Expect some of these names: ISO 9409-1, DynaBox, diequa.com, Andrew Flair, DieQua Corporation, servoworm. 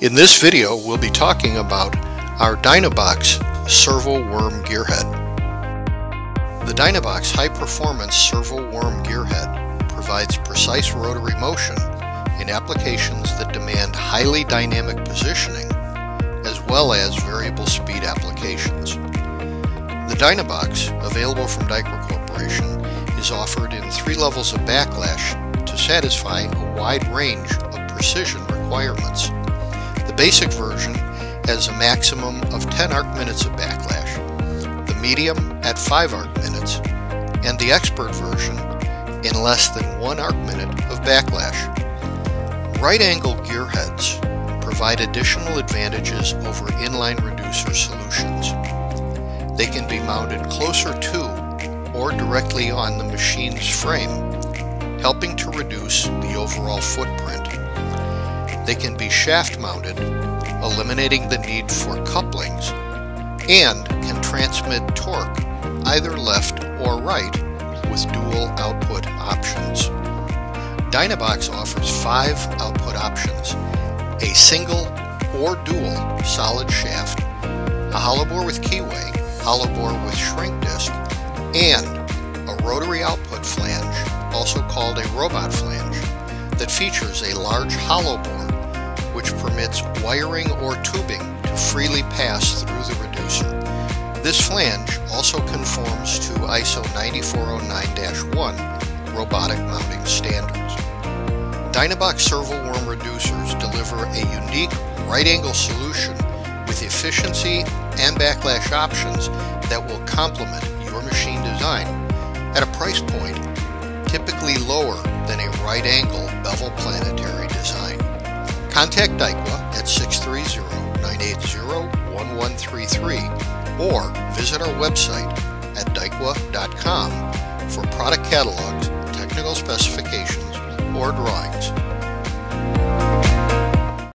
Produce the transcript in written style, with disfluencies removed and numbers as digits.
In this video, we'll be talking about our DynaBox Servo Worm Gearhead. The DynaBox High Performance Servo Worm Gearhead provides precise rotary motion in applications that demand highly dynamic positioning as well as variable speed applications. The DynaBox, available from DieQua Corporation, is offered in 3 levels of backlash to satisfy a wide range of precision requirements. The basic version has a maximum of 10 arc minutes of backlash, the medium at 5 arc minutes, and the expert version in less than 1 arc minute of backlash. Right angle gearheads provide additional advantages over inline reducer solutions. They can be mounted closer to or directly on the machine's frame, helping to reduce the overall footprint. They can be shaft mounted, eliminating the need for couplings, and can transmit torque either left or right with dual output options. DynaBox offers 5 output options: a single or dual solid shaft, a hollow bore with keyway, hollow bore with shrink disc, and a rotary output flange, also called a robot flange, that features a large hollow bore which permits wiring or tubing to freely pass through the reducer. This flange also conforms to ISO 9409-1 robotic mounting standards. DynaBox servo worm reducers deliver a unique right-angle solution with efficiency and backlash options that will complement your machine design at a price point typically lower than a right-angle bevel planetary design. Contact DieQua at 630-980-1133 or visit our website at diequa.com for product catalogs, technical specifications, or drawings.